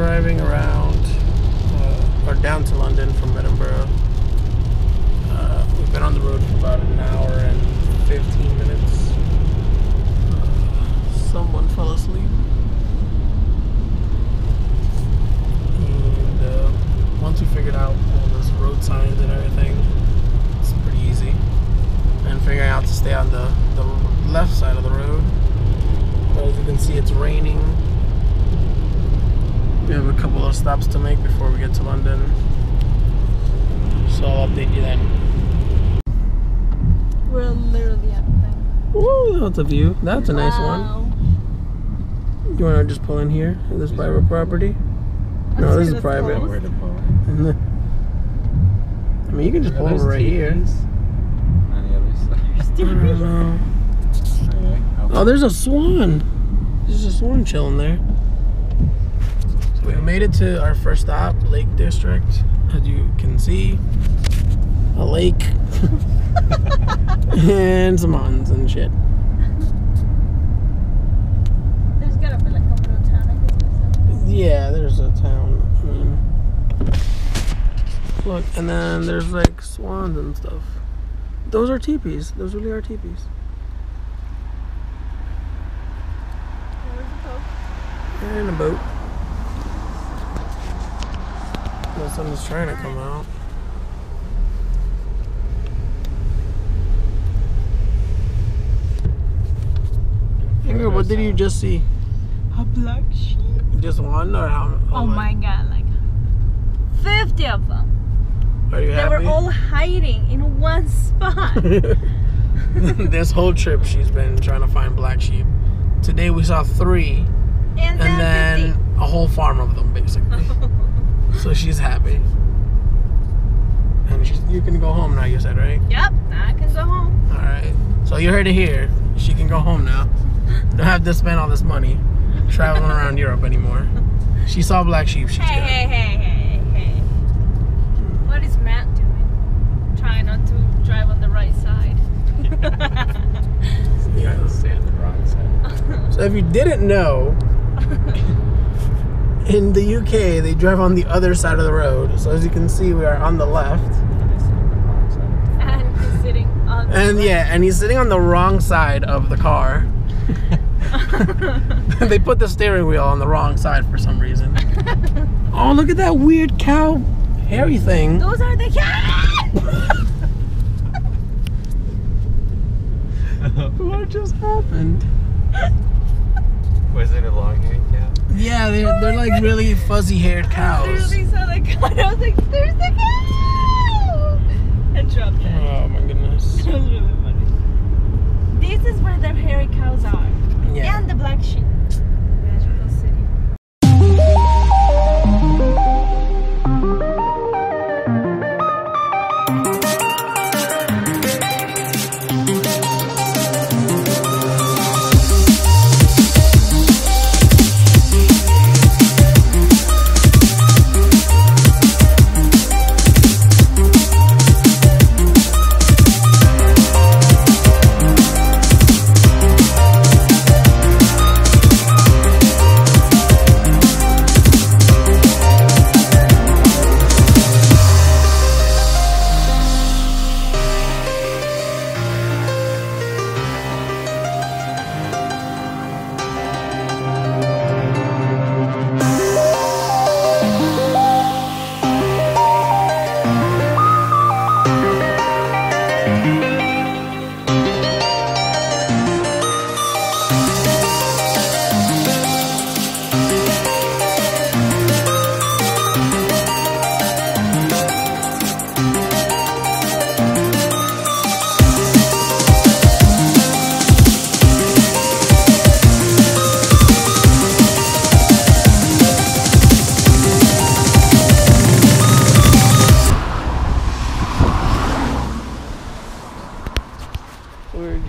driving around or down to London from Edinburgh. We've been on the road for about an hour and 15 minutes. Someone fell asleep. And once we figured out all those road signs and everything, it's pretty easy. And figuring out to stay on the left side of the road. But as you can see, it's raining. We have a couple of stops to make before we get to London, so I'll update you then. We're literally at the thing. Ooh, that's a view. That's a nice one. You want to just pull in here? Is this private property? No, this is private. Where to pull? I mean, you can just pull over right here. On the other side. Oh, there's a swan. There's a swan chilling there. We made it to our first stop, Lake District. As you can see, a lake and some mountains and shit. There's gotta be like a little town, I think. Yeah, there's a town. I mean, look, and then there's like swans and stuff. Those are teepees. Those really are teepees. There's a boat. And a boat. Something's trying to come out. Finger, what did you just see? A black sheep. Just one, or how? Oh my god, like 50 of them. Are you happy? They were all hiding in one spot. This whole trip, she's been trying to find black sheep. Today we saw 3, and then a whole farm of them, basically. So she's happy. And you can go home now, you said, right? Yep, I can go home. Alright. So you heard it here. She can go home now. Don't have to spend all this money traveling around Europe anymore. She saw black sheep. Hey, hey, hey. What is Matt doing? Trying not to drive on the right side. Yeah, let's stay on the wrong side. So if you didn't know, in the UK, they drive on the other side of the road. So as you can see, we are on the left. And he's sitting on the and he's sitting on the wrong side of the car. They put the steering wheel on the wrong side for some reason. Oh, look at that weird cow hairy thing. Those are the cows! What just happened? Was it a long haired cow? Yeah, they're like really fuzzy haired cows. I literally saw that cow and I was like, there's the cow! And dropped it. Oh my goodness. It was really funny. This is where the hairy cows are. Yeah. And the black sheep. Magical city.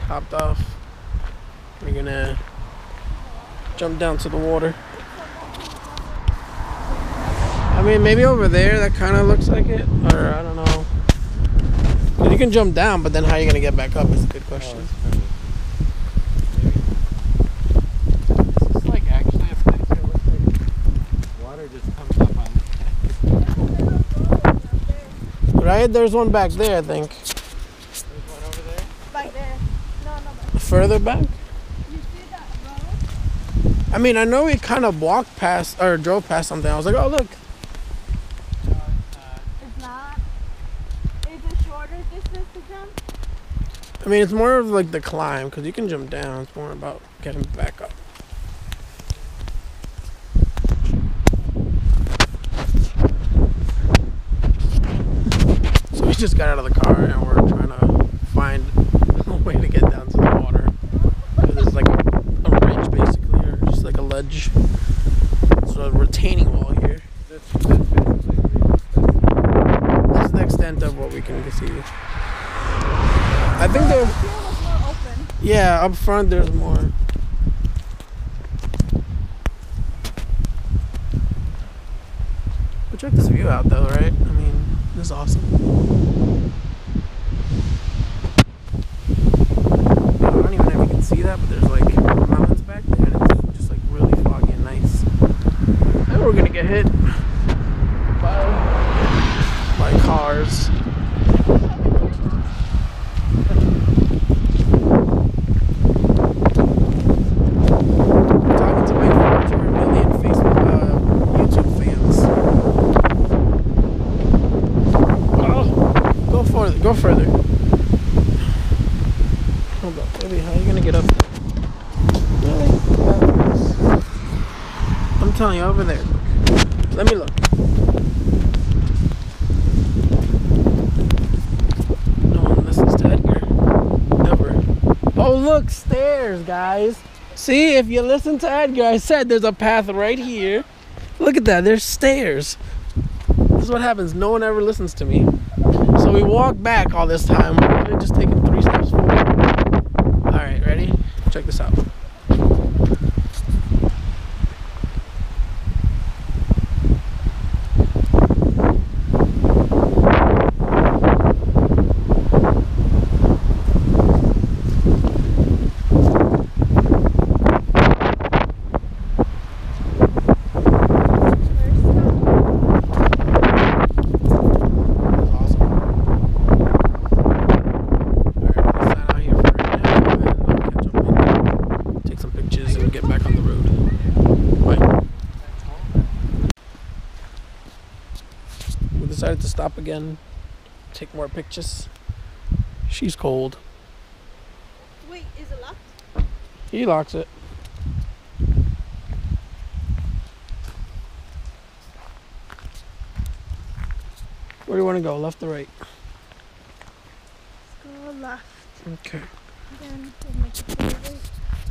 Hopped off. We're gonna jump down to the water. I mean, maybe over there that kind of looks like it, or I don't know. You can jump down, but then how are you gonna get back up is a good question. This is like actually a place that looks like water just right? There's one back there, I think. There's one over there? Back there. No, not back there. Further back? You see that road? I mean, I know we kind of walked past, or drove past something. I was like, oh, look. No, it's not. It's a shorter distance to jump? I mean, it's more of like the climb, because you can jump down. It's more about getting back up. So we just got out of the car and we're trying to find a way to get down to the water. This is like a ridge, basically, or just like a ledge. It's a retaining wall here. That's the extent of what we can see. I think there was more open. Yeah, up front there's more. But check this view out though, right? I mean, this is awesome. I don't even know if you can see that, but there's like mountains back there and it's just like really foggy and nice. I think we're gonna get hit by cars. Go further. Hold up, baby, how are you gonna get up there? Really? I'm telling you, over there. Look. Let me look. No one listens to Edgar. Never. Oh, look, stairs, guys. See, if you listen to Edgar, I said there's a path right here. Look at that, there's stairs. This is what happens, no one ever listens to me. So we walked back all this time. We could have just taken 3 steps forward. Alright, ready? Check this out. Decided to stop again, take more pictures. She's cold. Wait, is it locked? He locks it. Where do you want to go? Left or right? Let's go left. Okay. Then we'll make it right.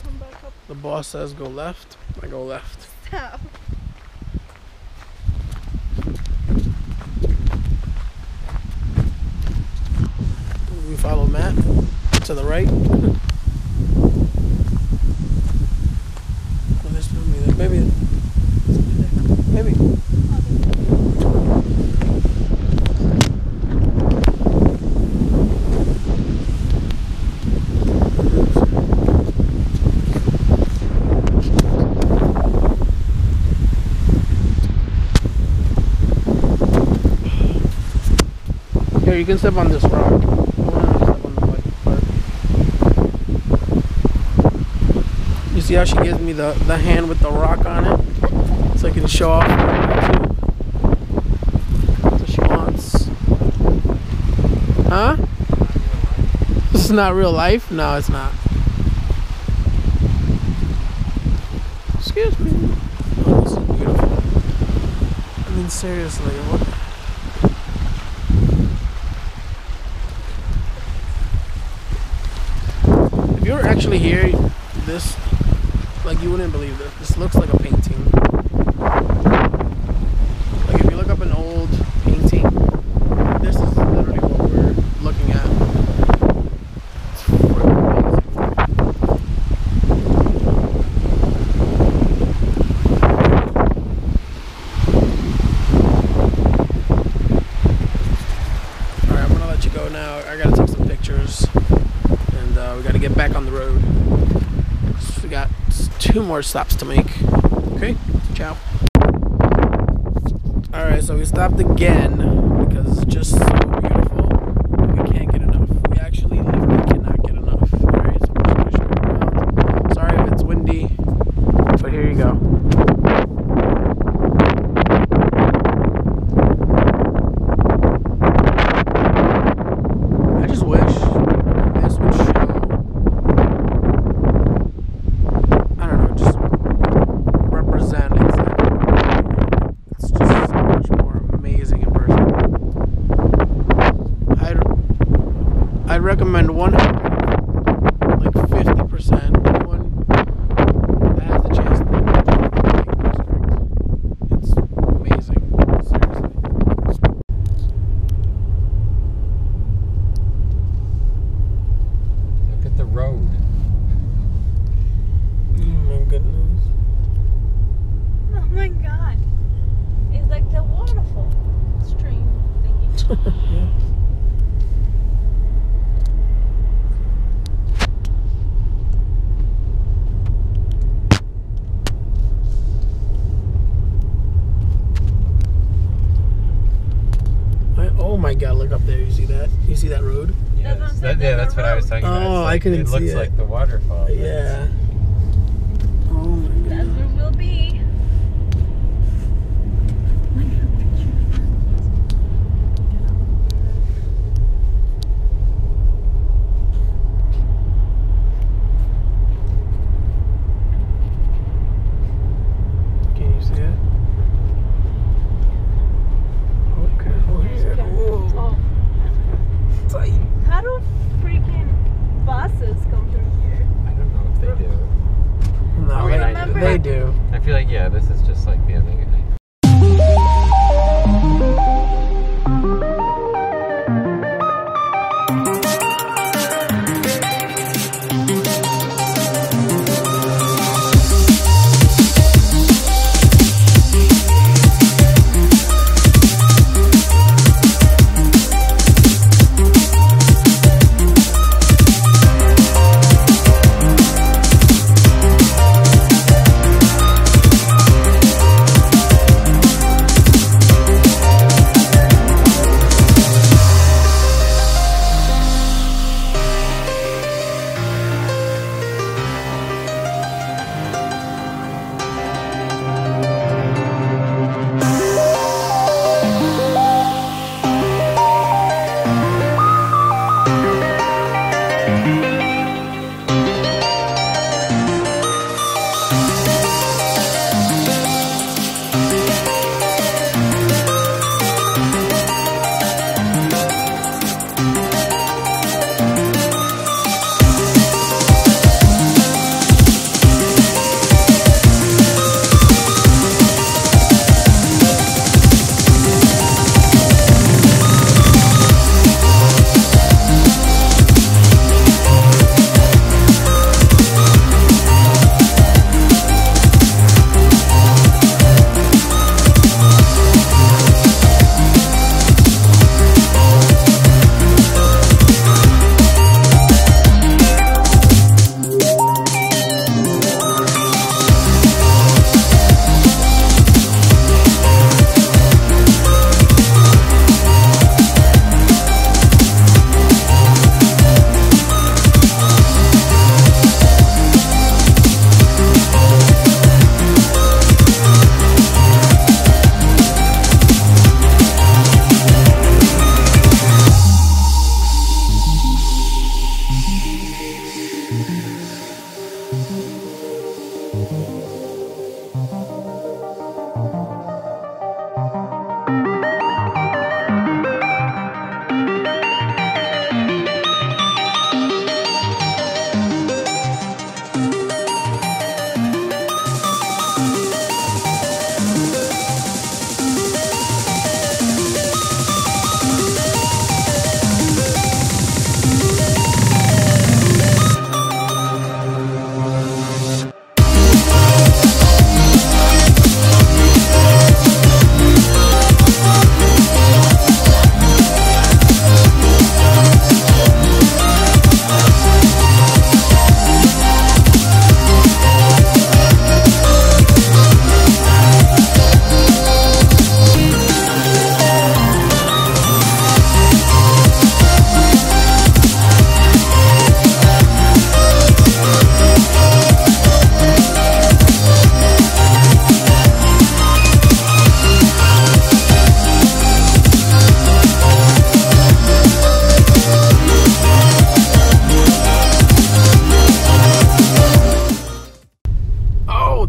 Come back up. The boss says go left. I go left. Stop. Follow Matt to the right. Oh, there's nobody there. Maybe. Here, you can step on this rock. See how she gives me the hand with the rock on it? So I can show off. That's what she wants. Huh? This is not real life? No, it's not. Excuse me. Oh, this is beautiful. I mean, seriously, what? If you were actually here, this... like, you wouldn't believe this. This looks like a painting. Like, if you look up an old painting, this is literally what we're looking at. It's amazing. Alright, I'm gonna let you go now. I gotta take some pictures. And we gotta get back on the road. So we got 2 more stops to make. Okay, ciao. Alright, so we stopped again. because it's just so beautiful. We can't get enough. We actually literally cannot get enough. Alright, so I'm just pushing it around. Sorry if it's windy, but here you go. Recommend 50%, anyone that has the chance to go to the Lake District. It's amazing, seriously. Look at the road. Oh my goodness. Oh my god. It's like the waterfall stream thingy. Yeah. You see that road? Yeah, that's what I was talking about. Oh, like, I couldn't see it. It looks like the waterfall. Yeah. Oh my god. That's where we'll be.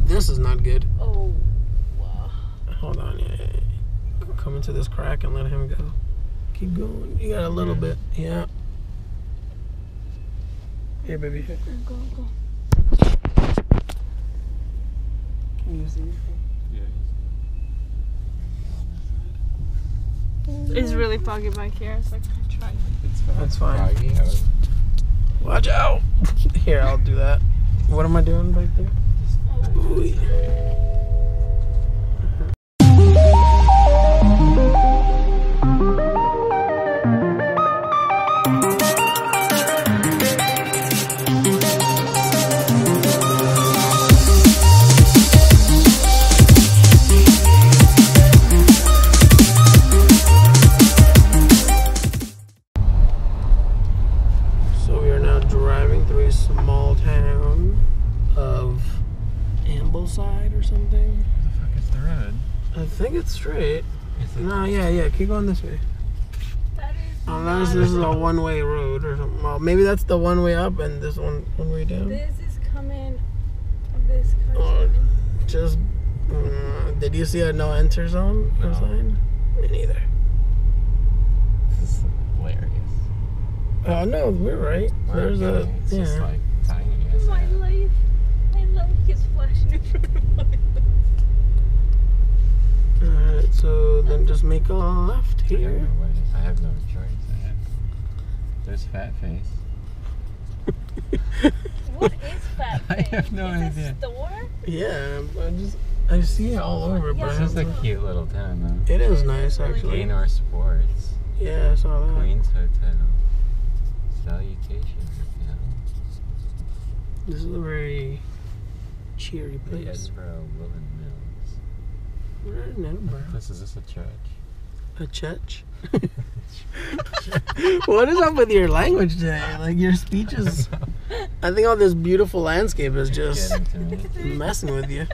this is not good. Oh, wow. Hold on. Yeah. Come into this crack and let him go. Keep going. You got a little bit. Yeah. Here, baby. Here. Go, go. Can you see me? Yeah. It's really foggy back here. It's like I tried. It's fine. Foggy. Watch out! Here, I'll do that. What am I doing back there? Ooh, yeah. Keep going this way. That is this is a one-way road or something. Well, maybe that's the one way up and this one way down. This is coming. This car. Just did you see a no enter zone or sign? Me neither. This is hilarious. Oh no, we're right. There's a just like tiny. My life is flashing in front of my. Alright, so then just make a left here. I have no choice. There's Fat Face. What is Fat Face? I have no idea. Is it a store? Yeah, I see it all over. Yeah. This is a cute little town, though. It is nice, actually. Gaynor Sports. Yeah, I saw that. Queen's Hotel. Salutation Hotel. This is a very cheery place. The Edinburgh Woolen Mill. We're in Edinburgh. Is this a church? A church? What is up with your language today? Like, your speech is... I think all this beautiful landscape is just messing with you.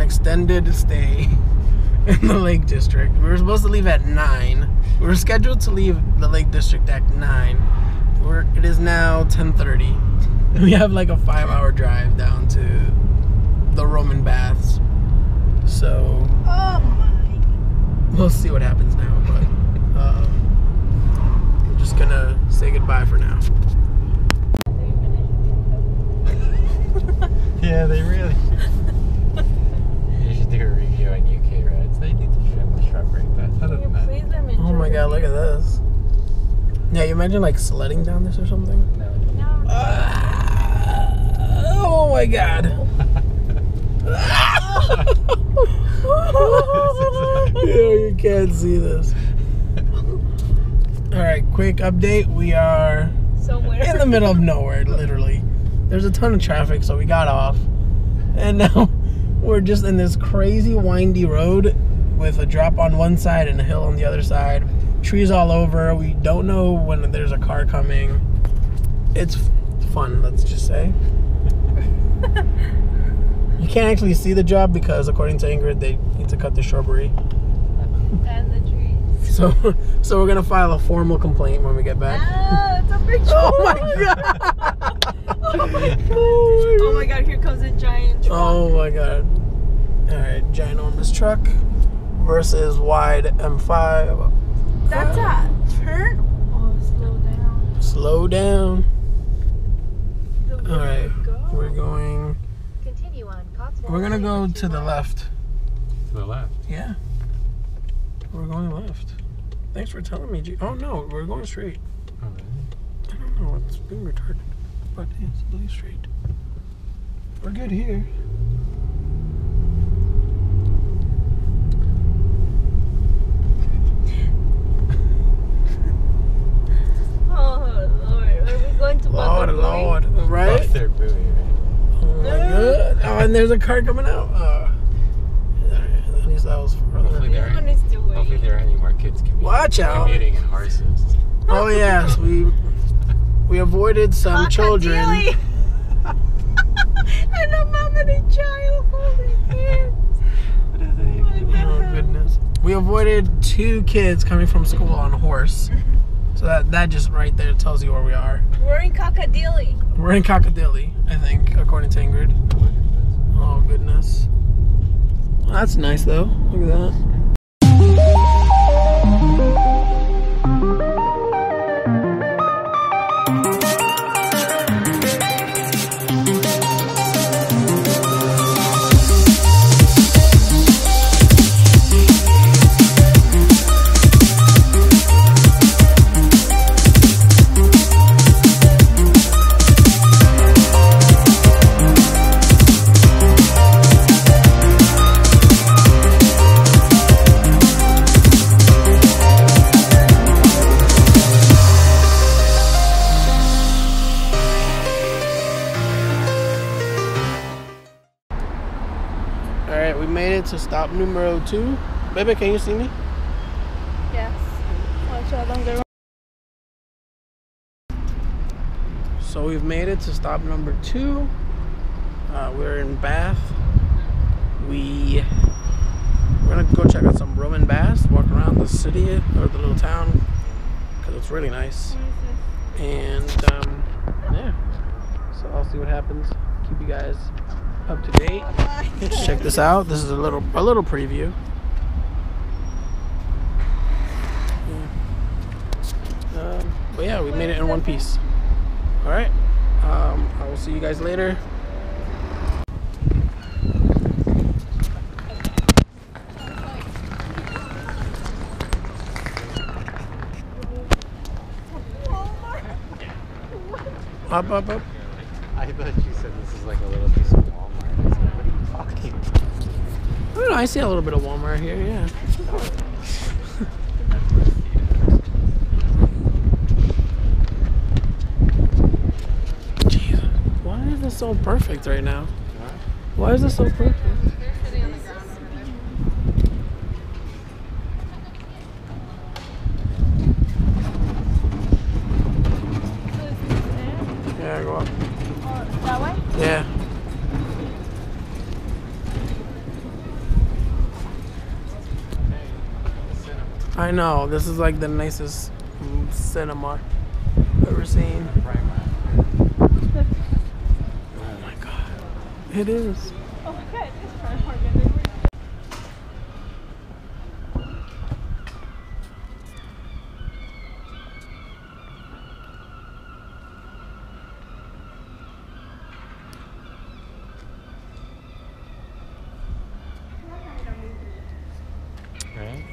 Extended stay in the Lake District. We were supposed to leave at 9. We were scheduled to leave the Lake District at 9. It is now 10:30. We have like a 5-hour drive down to the Roman Baths. So we'll see what happens now. But I'm just gonna say goodbye for now. Yeah, they really. Do a review on UK rides. They need to trim the shrub right back. Oh my god, look at this. Yeah, you imagine like sledding down this or something? No. Oh my god. Yeah, you can't see this. Alright, quick update. We are somewhere in the middle of nowhere, literally. There's a ton of traffic, so we got off. And now we're just in this crazy windy road with a drop on one side and a hill on the other side. Trees all over. We don't know when there's a car coming. It's fun, let's just say. You can't actually see the job because, according to Ingrid, they need to cut the shrubbery. So we're gonna file a formal complaint when we get back. Ah, it's a big troll. Oh my god! Oh my god! Oh my god! Here comes a giant truck. Oh my god! All right, ginormous truck versus wide M5. That's a turn. Oh, slow down. Slow down. All right, we're going. Continue on Cotswold. We're gonna go to the left. To the left. Yeah. We're going left. Thanks for telling me, G. Oh no, we're going straight. Okay. I don't know, it's being retarded, but it's going straight. We're good here. Oh Lord, are we going to Lord, Lord, right? Buster Bowie, right? Oh my God. Oh, and there's a car coming out. At least that was further. Hopefully there are any more kids commuting. Watch out! Commuting in horses. Oh yes, we avoided some children. And a mom and a child holding hands. What is it? Oh goodness. We avoided two kids coming from school on a horse. So that just right there tells you where we are. We're in Cockadilly. We're in Cockadilly, I think, according to Ingrid. Oh goodness. Well, that's nice though. Look at that. To stop numero 2. Baby, can you see me? Yes. Watch out, don't get wrong. So we've made it to stop number 2. We're in Bath. We're gonna go check out some Roman baths, walk around the city or the little town because it's really nice. And yeah. So I'll see what happens. Keep you guys up to date. Let's check this out. This is a little preview. Yeah. But yeah, we made it in one piece. All right. I will see you guys later. Up, up, up. I thought you said this is like a little piece of Walmart. What are you talking about? I don't know, I see a little bit of Walmart here, yeah. Jesus, why is this so perfect right now? Why is this so perfect? Yeah, go up. That way? Yeah. I know, this is like the nicest cinema I've ever seen. Oh my god. It is. Oh my god, it is Primark.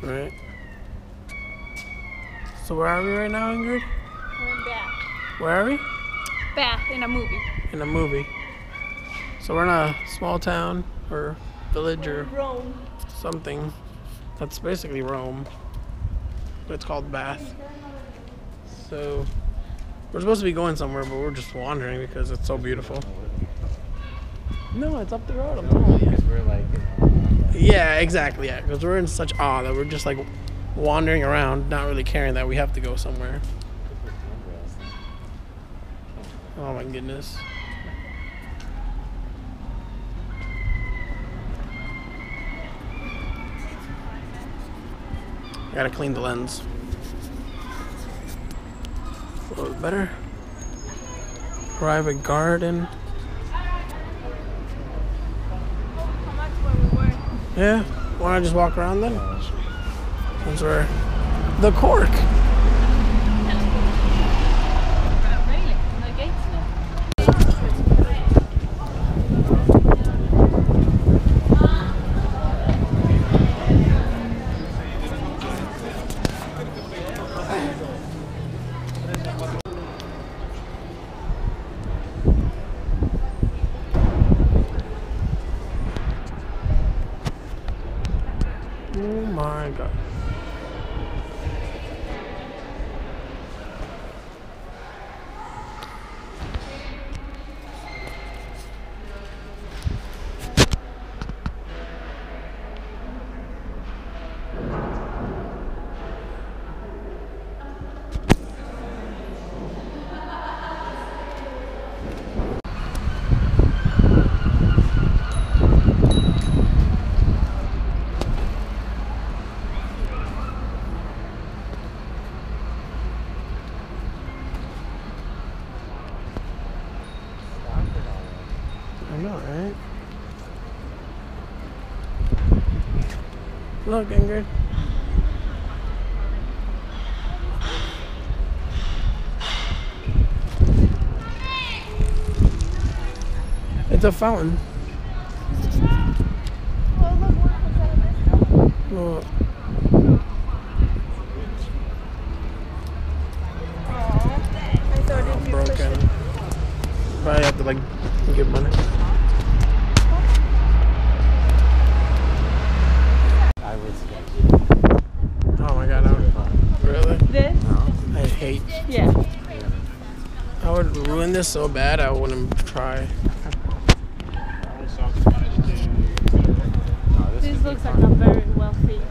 Right. So where are we right now, Ingrid? We're in Bath. Where are we? Bath, in a movie. In a movie. So we're in a small town or village or Rome. Something. That's basically Rome. But it's called Bath. So we're supposed to be going somewhere, but we're just wandering because it's so beautiful. No, it's up the road. I'm telling you. Because we're like, yeah, exactly, yeah, because we're in such awe that we're just like wandering around, not really caring that we have to go somewhere. Oh my goodness. Gotta clean the lens. A little bit better. Private garden. Yeah, why don't I just walk around then? Since we're the Cork. Looking good. It's a fountain. Oh. Broken. Probably have to like give money. Yeah. I would ruin this so bad I wouldn't try. This looks like a very wealthy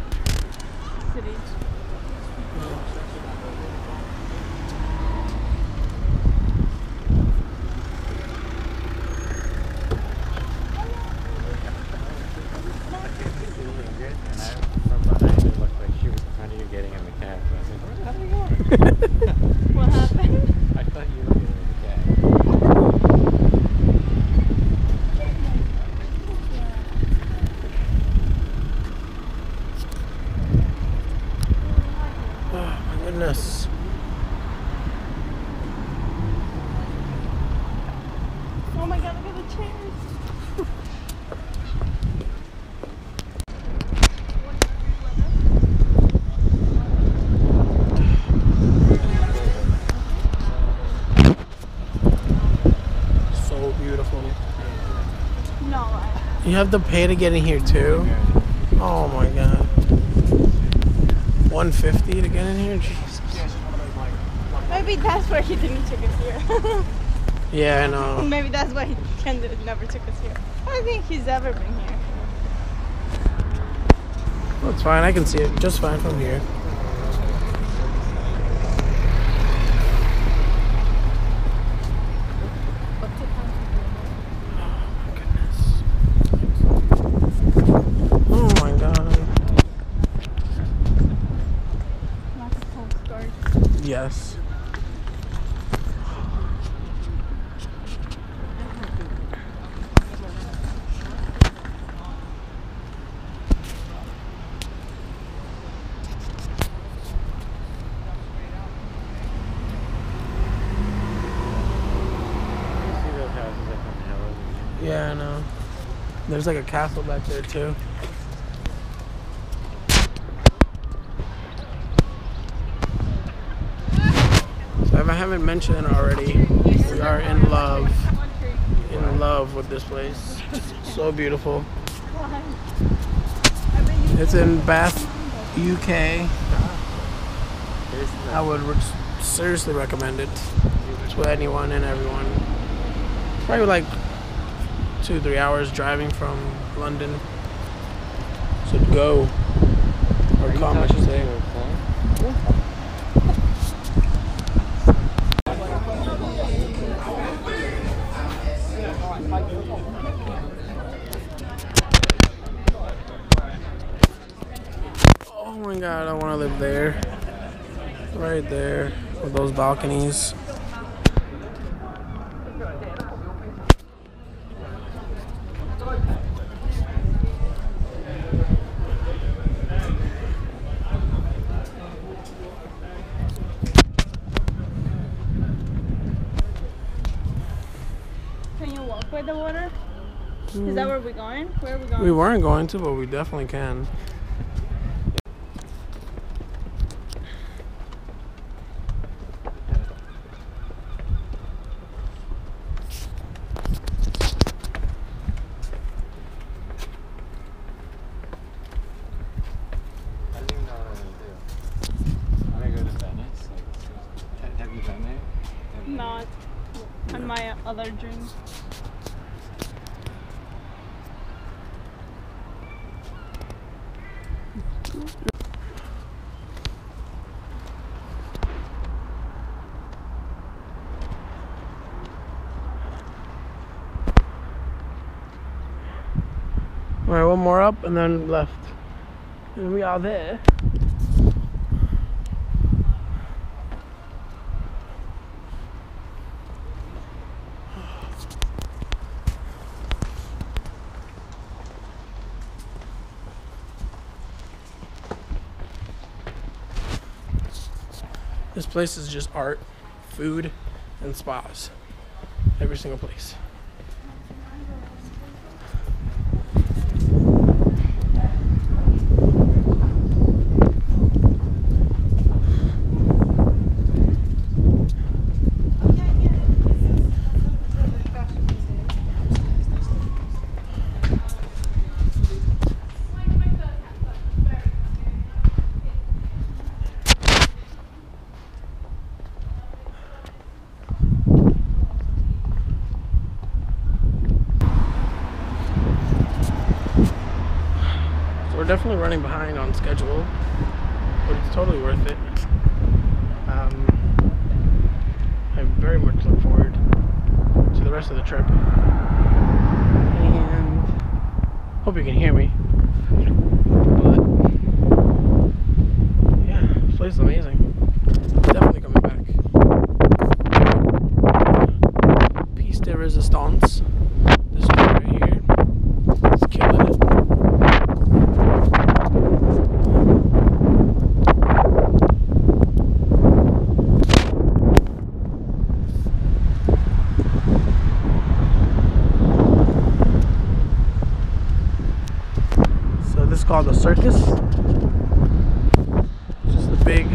city. You have to pay to get in here too? Oh my god. 150 to get in here? Jesus. Maybe that's why he didn't take us here. Yeah, I know. Maybe that's why he never took us here. I don't think he's ever been here. Well, it's fine. I can see it just fine from here. Yes. Yeah, I know. There's like a castle back there too. I haven't mentioned it already, we are in love with this place. So beautiful. It's in Bath, UK. I would seriously recommend it to anyone and everyone. Probably like 2-3 hours driving from London. So go. Or come, I should say. God, I don't want to want to live there. Right there with those balconies. The water? Is that where we're going? Where are we going? We weren't going to, but we definitely can. Not on my other dream. Alright, one more up and then left. And we are there. This place is just art, food, and spas. Every single place. We're definitely running behind on schedule, but it's totally worth it. I very much look forward to the rest of the trip, and hope you can hear me. But yeah, this place is amazing. Definitely coming back. Piece de resistance. This one right here is killing it. Called the circus. It's just a big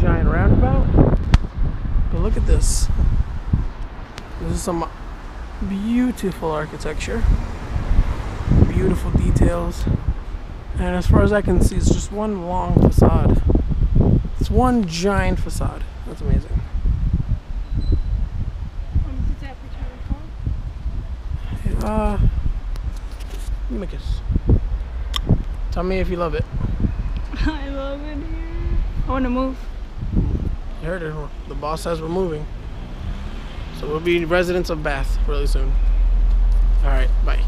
giant roundabout, but look at this. This is some beautiful architecture, beautiful details, and as far as I can see, it's just one long facade. It's one giant facade. That's amazing. Let me guess. Tell me if you love it. I love it here. I want to move. You heard it. The boss says we're moving. So we'll be residents of Bath really soon. Alright, bye.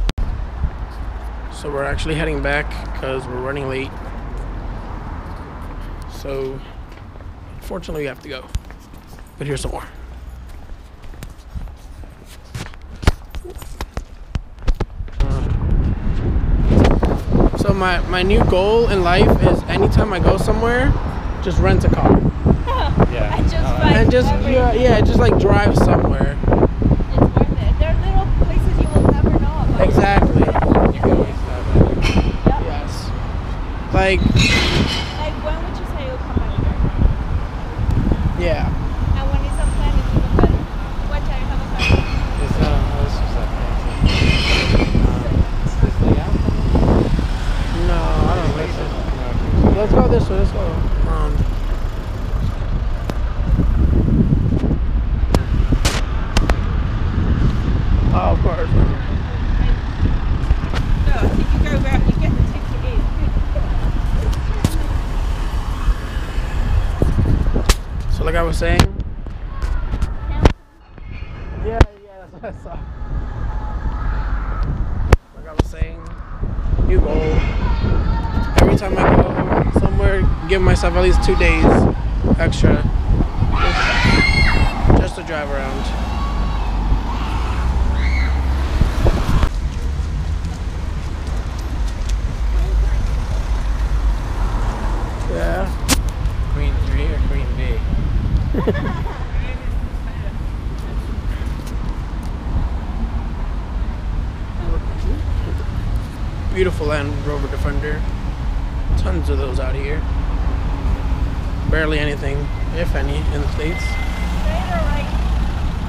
So we're actually heading back because we're running late. So, unfortunately we have to go. But here's some more. So my new goal in life is anytime I go somewhere, just rent a car. Oh, yeah. Just like drive somewhere. It's worth it. There are little places you will never know about. Exactly. You can always know that. Yep. Yes. Like when would you say you'll come out here? Yeah. And when he's on plan, it's even better. What time you have a plan? It's it's just like 19. Let's go this way, let's go. Oh, of course. No, I think you go back, you get the ticket. So like I was saying? Yeah, that's what I saw. Like I was saying, new goal. Every time I go somewhere give myself at least 2 days extra just to drive around. Beautiful Land Rover Defender. Tons of those out here. Barely anything, if any, in the States. Straight or right?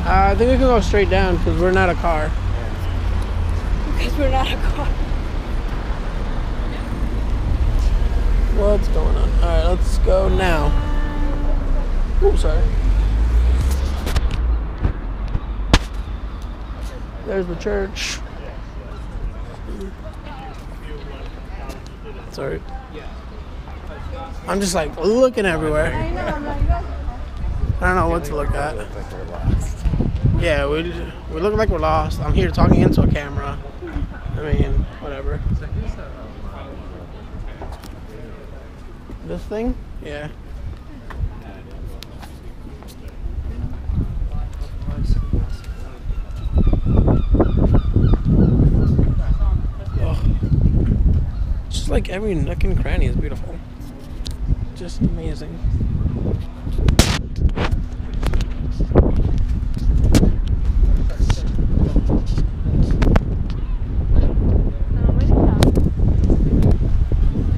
I think we can go straight down because we're not a car. Because we're not a car. What's going on? Alright, let's go now. Oh, sorry. There's the church. Sorry. I'm just like looking everywhere. I don't know what to look at. Yeah, we look like we're lost. I'm here talking into a camera. I mean, whatever. This thing? Yeah. Like every nook and cranny is beautiful. Just amazing.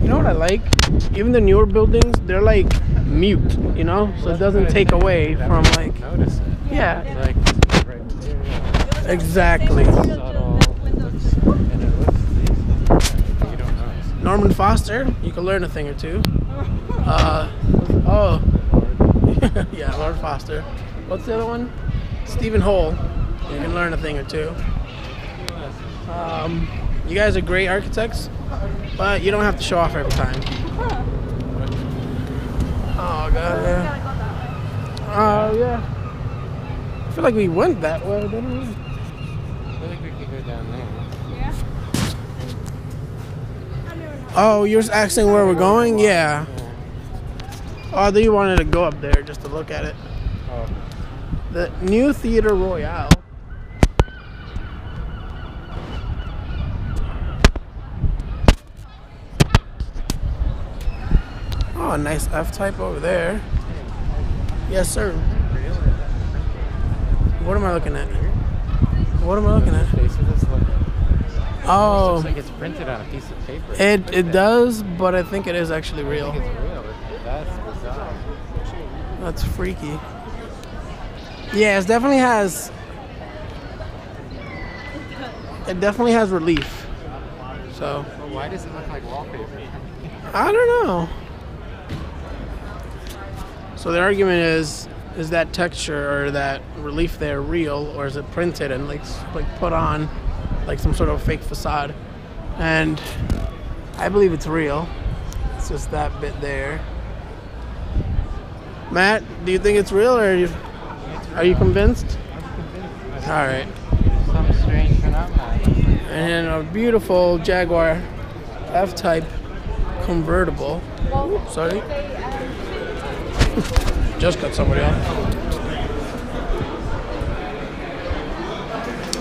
You know what I like? Even the newer buildings, they're like mute, you know? So it doesn't take away from like... Yeah. Exactly. Norman Foster, you can learn a thing or two. Yeah, Norman Foster. What's the other one? Stephen Holl, you can learn a thing or two. You guys are great architects, but you don't have to show off every time. Oh, God, yeah. Yeah. I feel like we went that way, didn't we? I feel like we could go down there. Oh, you're asking where we're going? Yeah. Oh, you wanted to go up there just to look at it. Oh. The new Theatre Royale. Oh, a nice F-type over there. Yes, sir. What am I looking at? What am I looking at? Oh, it looks like it's printed on a piece of paper. It does, but I think it is actually real. I think it's real. That's bizarre. That's freaky. Yeah, it definitely has relief. So. Well, why does it look like wallpaper? I don't know. So the argument is that texture or that relief there real, or is it printed and like put on? Like some sort of fake facade, and I believe it's real. It's just that bit there. Matt, do you think it's real, or are you convinced? I'm convinced. All right. Some strange phenomenon. And a beautiful Jaguar F-type convertible. Oops, sorry. Just got somebody off.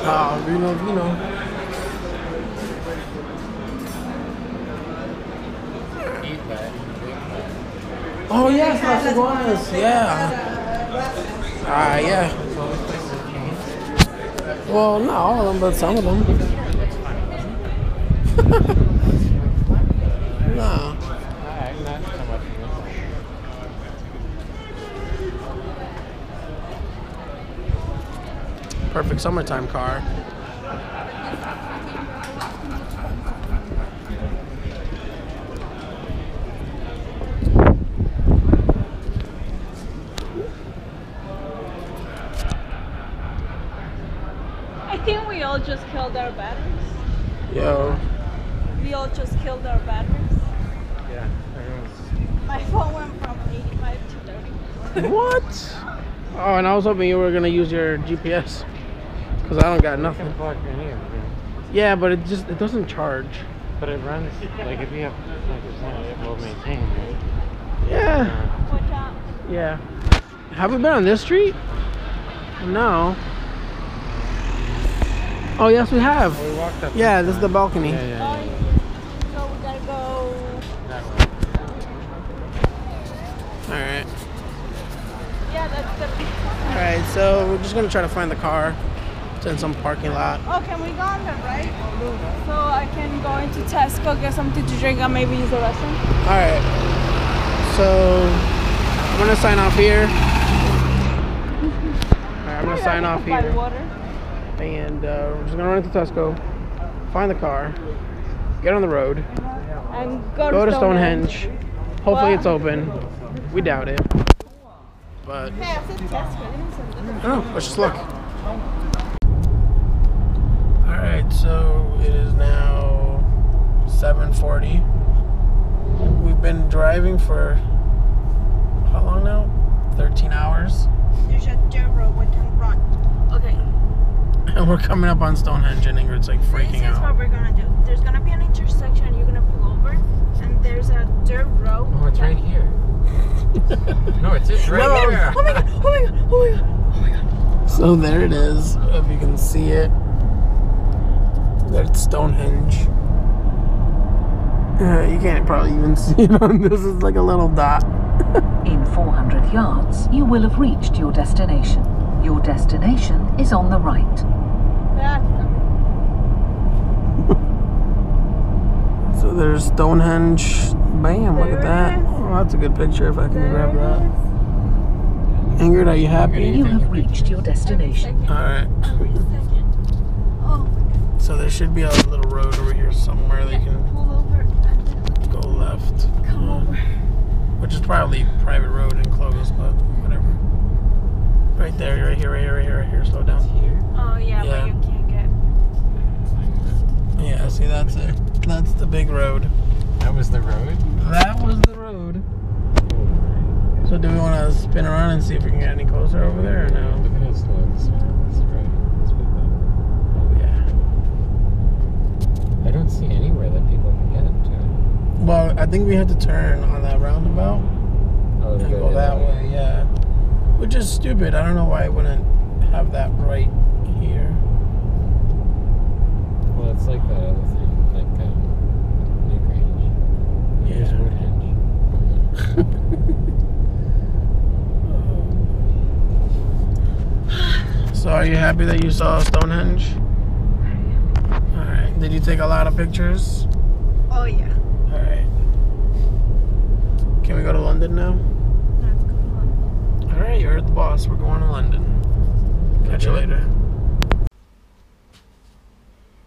Ah, Vino. Oh, yes, that's the one. Yeah. Yeah. Well, not all of them, but some of them. No. Perfect summertime car. I think we all just killed our batteries. Yo. We all just killed our batteries. Yeah, everyone's... My phone went from 85 to 30. What? Oh, and I was hoping you were going to use your GPS. Because I don't got nothing. You can plug in here, yeah, but it doesn't charge. But it runs, like if you have, like it's not, it will maintain, right? Yeah. Have we been on this street? No. Oh, yes, we have. Well, we walked up this is the balcony. Yeah, yeah, yeah. So we gotta go that way. Alright. Yeah, that's the. Alright, so we're just gonna try to find the car. It's in some parking lot. Oh, can we go on that, right? So I can go into Tesco, get something to drink, and maybe use the restroom. Alright. So I'm gonna sign off here. Alright, I'm gonna sign off here. Water. And we're just gonna run into Tesco, find the car, get on the road, and go to Stonehenge. Hopefully it's open. We doubt it, but hey, I said Tesco. Oh, let's just look. All right, so it is now 7:40. We've been driving for how long now? 13 hours. There's a dirt road. We can run. Okay. And we're coming up on Stonehenge and Ingrid's like freaking out. This is what we're gonna do. There's gonna be an intersection, you're gonna pull over, and there's a dirt road. Oh, it's right here. No, it's just right here. Oh my god, oh my god, oh my god, oh my god. So there it is, if you can see it. That's Stonehenge. You can't probably even see it on this, it's like a little dot. In 400 yards, you will have reached your destination. Your destination is on the right. Yeah. So there's Stonehenge. Bam, look at that. Oh, that's a good picture if I can grab that. Ingrid, are you happy? You have reached your destination. Alright. So there should be a little road over here somewhere that you can go left. Come over. Which is probably a private road and closed, but whatever. Right there, right here, right here, right here, right here. Slow down. Here. Oh yeah, but you can't get. Yeah, see that's it. That's the big road. That was the road. That was the road. So do we want to spin around and see if we can get any closer over there or no? Look at how slow this road. Oh yeah. I don't see anywhere that people can get into. Well, I think we have to turn on that roundabout and go that way. Yeah. Which is stupid. I don't know why I wouldn't have that right here. Well, it's like that other thing, like Newgrange. Yeah. Stonehenge. So, are you happy that you saw Stonehenge? I am. All right. Did you take a lot of pictures? Oh yeah. All right. Can we go to London now? Alright, you heard the boss. We're going to London. Catch you later.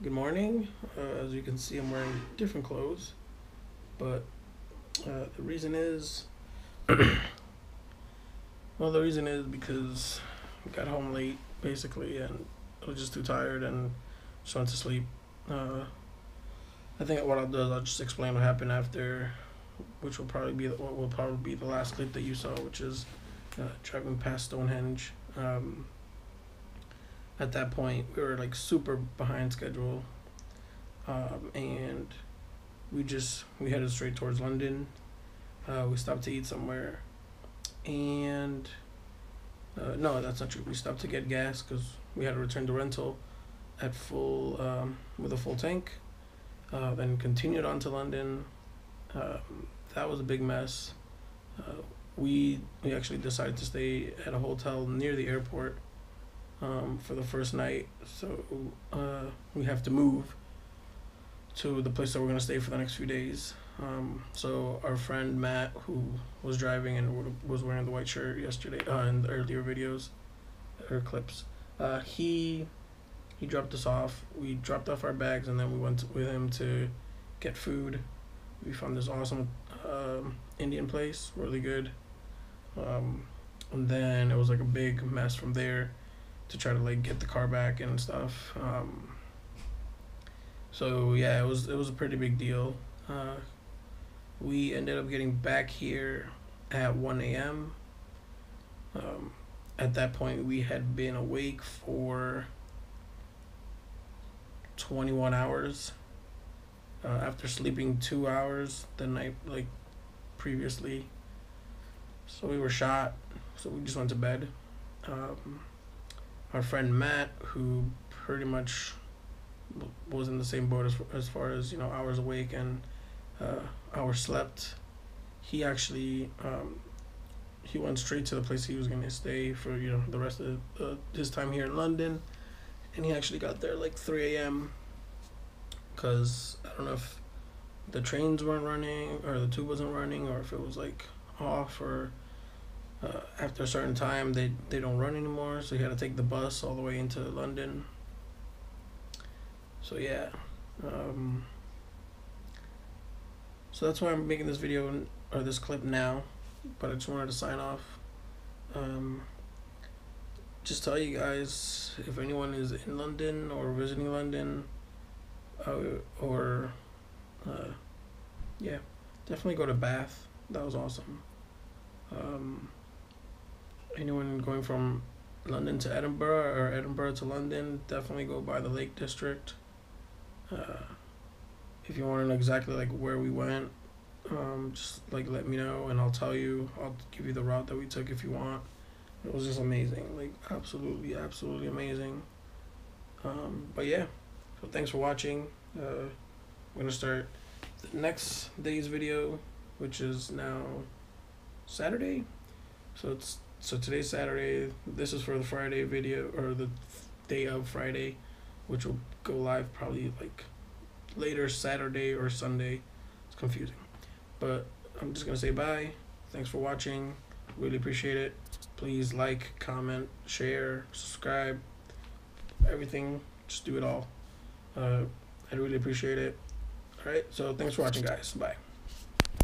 Good morning. As you can see, I'm wearing different clothes. But the reason is... well, the reason is because I got home late, basically, and I was just too tired and just went to sleep. I think what I'll do is I'll just explain what happened after, which will probably be the last clip that you saw, which is... driving past Stonehenge. At that point we were like super behind schedule, and we headed straight towards London. We stopped to eat somewhere, and no, that's not true, we stopped to get gas because we had to return the rental at full, with a full tank, then continued on to London. That was a big mess. We actually decided to stay at a hotel near the airport for the first night, so we have to move to the place that we're going to stay for the next few days. So our friend Matt, who was driving and was wearing the white shirt yesterday in the earlier videos or clips, he dropped us off. We dropped off our bags and then we went with him to get food. We found this awesome Indian place, really good. And then it was like a big mess from there to try to like get the car back and stuff. So yeah, it was a pretty big deal. We ended up getting back here at 1 a.m. At that point we had been awake for 21 hours after sleeping 2 hours the night like previously. So we were shot, so we just went to bed. Our friend Matt, who pretty much was in the same boat as far as, you know, hours awake and hours slept, he actually he went straight to the place he was going to stay for, you know, the rest of his time here in London. And he actually got there like 3 a.m. because I don't know if the trains weren't running or the tube wasn't running or if it was like off, or after a certain time they don't run anymore, so he had to take the bus all the way into London. So yeah, so that's why I'm making this video or this clip now, but I just wanted to sign off. Just tell you guys, if anyone is in London or visiting London, yeah, definitely go to Bath. That was awesome. Anyone going from London to Edinburgh or Edinburgh to London, definitely go by the Lake District. If you want to know exactly like where we went, just like let me know and I'll tell you. I'll give you the route that we took if you want. It was just amazing, like absolutely amazing. But yeah, so thanks for watching. I'm gonna start the next day's video, which is now Saturday. So today's Saturday. This is for the Friday video, or the day of Friday, which will go live probably like later Saturday or Sunday. It's confusing, but I'm just gonna say bye. Thanks for watching. Really appreciate it. Please like, comment, share, subscribe, everything. Just do it all. I'd really appreciate it. All right, so thanks for watching, guys. Bye.